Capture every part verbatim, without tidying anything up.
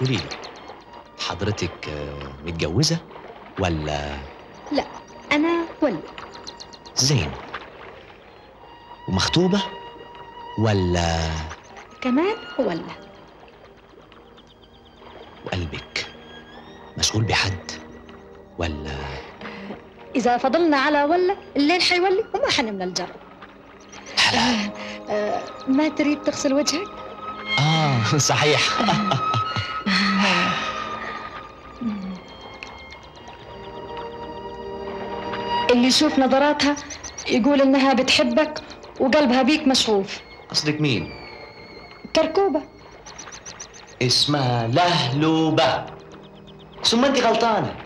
قولي لي حضرتك متجوزة ولا؟ لا أنا ولي. زين. ومخطوبة ولا؟ كمان ولا. وقلبك مشغول بحد ولا؟ إذا فضلنا على ولا الليل حيولي وما حنمنا الجرب. هلا آه آه ما تريد تغسل وجهك؟ آه صحيح. اللي يشوف نظراتها يقول إنها بتحبك وقلبها بيك مشغوف. قصدك مين؟ كركوبة اسمها لهلوبة. ثم أنت غلطانة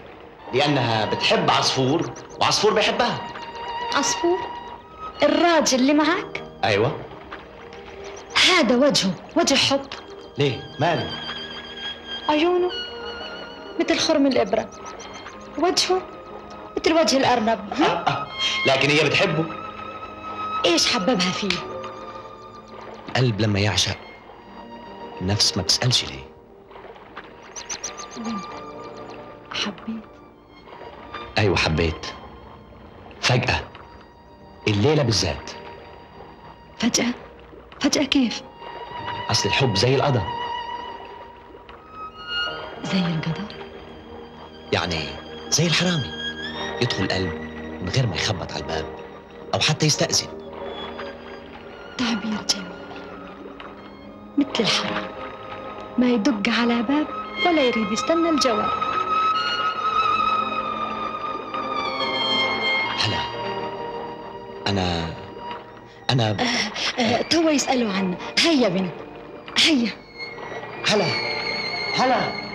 لأنها بتحب عصفور وعصفور بيحبها. عصفور؟ الراجل اللي معك؟ أيوة. هذا وجهه وجه حب. ليه؟ ماله؟ عيونه مثل خرم الإبرة، وجهه مثل وجه الأرنب. لكن هي بتحبه. إيش حببها فيه؟ القلب لما يعشق النفس ما بتسألش ليه. حبيت. أيوة حبيت، فجأة الليلة بالذات. فجأة؟ فجأة كيف؟ أصل الحب زي القدر. زي القدر؟ يعني زي الحرامي يدخل القلب من غير ما يخبط على الباب أو حتى يستأذن. تعبير جميل. مثل الحرام ما يدق على باب ولا يريد يستنى الجواب. هلا أنا أنا توا يسألوا عنه. هيا بنت هيا. هلا هلا